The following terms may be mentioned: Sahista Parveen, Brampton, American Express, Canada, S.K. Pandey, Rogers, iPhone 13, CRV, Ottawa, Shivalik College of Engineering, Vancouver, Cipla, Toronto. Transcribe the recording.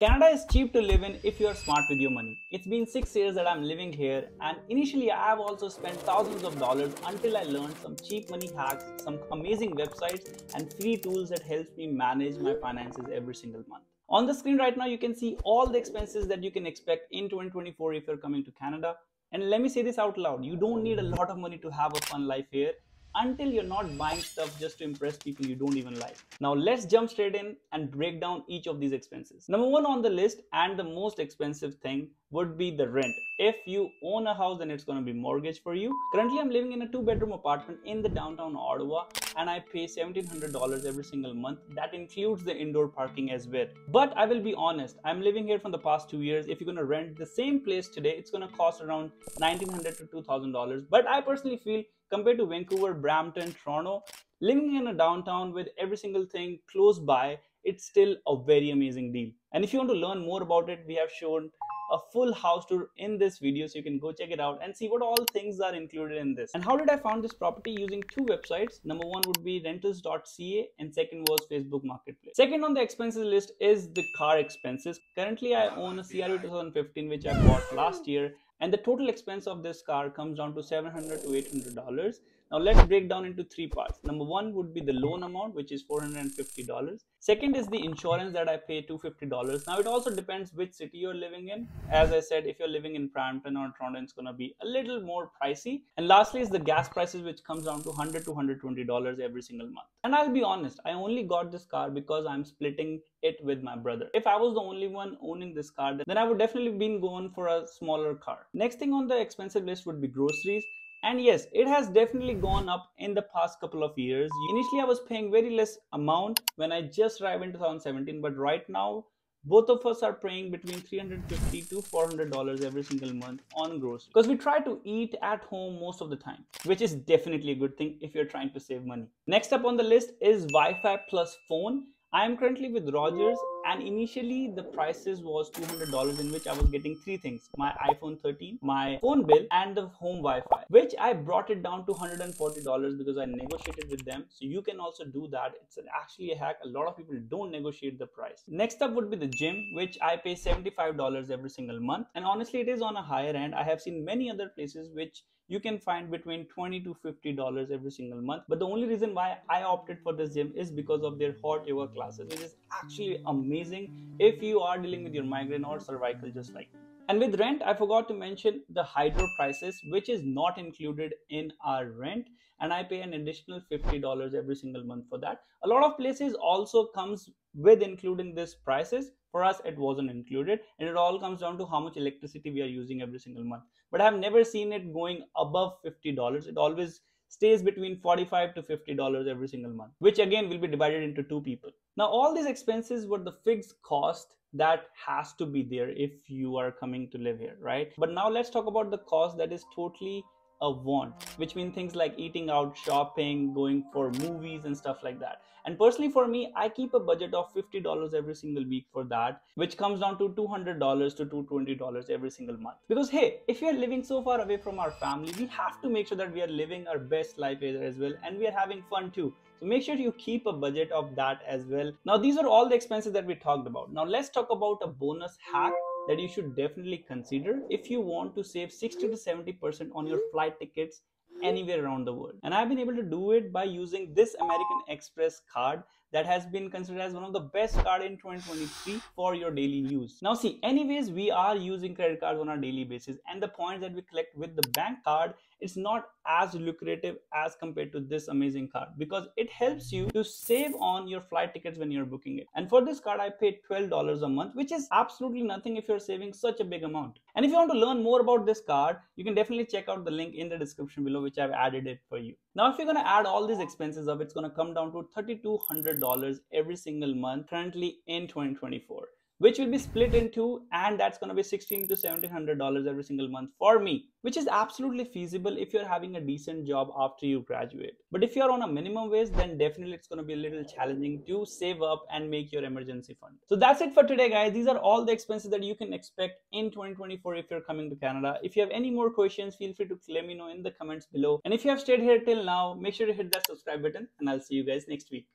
Canada is cheap to live in if you are smart with your money. It's been 6 years that I'm living here, and initially I have also spent thousands of dollars until I learned some cheap money hacks, some amazing websites and free tools that helps me manage my finances every single month. On the screen right now, you can see all the expenses that you can expect in 2024 if you're coming to Canada. And let me say this out loud, you don't need a lot of money to have a fun life here until you're not buying stuff just to impress people you don't even like. Now let's jump straight in and break down each of these expenses. Number one on the list and the most expensive thing would be the rent. If you own a house, then it's going to be mortgage for you. Currently, I'm living in a two-bedroom apartment in the downtown Ottawa, and I pay $1,700 every single month. That includes the indoor parking as well. But I will be honest, I'm living here from the past 2 years. If you're going to rent the same place today, it's going to cost around $1,900 to $2,000. But I personally feel compared to Vancouver, Brampton, Toronto, living in a downtown with every single thing close by, it's still a very amazing deal. And if you want to learn more about it, we have shown a full house tour in this video, so you can go check it out and see what all things are included in this. And how did I find this property? Using two websites. Number one would be rentals.ca and second was Facebook Marketplace. Second on the expenses list is the car expenses. Currently, I own a CRV 2015 which I bought last year, and the total expense of this car comes down to $700 to $800. Now let's break down into three parts. Number one would be the loan amount, which is $450. Second is the insurance that I pay $250. Now it also depends which city you're living in. As I said, if you're living in Brampton or Toronto, it's going to be a little more pricey. And lastly is the gas prices, which comes down to $100 to $120 every single month. And I'll be honest, I only got this car because I'm splitting it with my brother. If I was the only one owning this car, then I would definitely been going for a smaller car. Next thing on the expensive list would be groceries. And yes, it has definitely gone up in the past couple of years. Initially, I was paying very less amount when I just arrived in 2017. But right now, both of us are paying between $350 to $400 every single month on groceries. Because we try to eat at home most of the time, which is definitely a good thing if you're trying to save money. Next up on the list is Wi-Fi plus phone. I am currently with Rogers, and initially the prices was $200, in which I was getting three things: my iPhone 13, my phone bill, and the home Wi-Fi, which I brought it down to $140 because I negotiated with them. So you can also do that. It's actually a hack. A lot of people don't negotiate the price. Next up would be the gym, which I pay $75 every single month. And honestly, it is on a higher end. I have seen many other places which you can find between $20 to $50 every single month. But the only reason why I opted for this gym is because of their hot yoga classes, which is actually amazing if you are dealing with your migraine or cervical just like me. And with rent, I forgot to mention the hydro prices, which is not included in our rent. And I pay an additional $50 every single month for that. A lot of places also comes with including these prices. For us, it wasn't included, and it all comes down to how much electricity we are using every single month. But I have never seen it going above $50. It always stays between $45 to $50 every single month, which again will be divided into two people. Now, all these expenses were the fixed cost that has to be there if you are coming to live here, right? But now let's talk about the cost that is totally a want, which means things like eating out, shopping, going for movies and stuff like that. And personally for me, I keep a budget of $50 every single week for that, which comes down to $200 to $220 every single month. Because hey, if you're living so far away from our family, we have to make sure that we are living our best life here as well, and we are having fun too. So make sure you keep a budget of that as well. Now these are all the expenses that we talked about. Now let's talk about a bonus hack that you should definitely consider if you want to save 60 to 70% on your flight tickets anywhere around the world. And I've been able to do it by using this American Express card that has been considered as one of the best card in 2023 for your daily use. Now see, anyways, we are using credit cards on our daily basis, and the points that we collect with the bank card is not as lucrative as compared to this amazing card, because it helps you to save on your flight tickets when you're booking it. And for this card, I paid $12 a month, which is absolutely nothing if you're saving such a big amount. And if you want to learn more about this card, you can definitely check out the link in the description below, which I've added it for you. Now, if you're going to add all these expenses up, it's going to come down to $3,200 every single month currently in 2024, which will be split into, and that's going to be $1,600 to $1,700 every single month for me, which is absolutely feasible if you're having a decent job after you graduate. But if you're on a minimum wage, then definitely it's going to be a little challenging to save up and make your emergency fund. So that's it for today, guys. These are all the expenses that you can expect in 2024 if you're coming to Canada. If you have any more questions, feel free to let me know in the comments below. And if you have stayed here till now, make sure to hit that subscribe button, and I'll see you guys next week.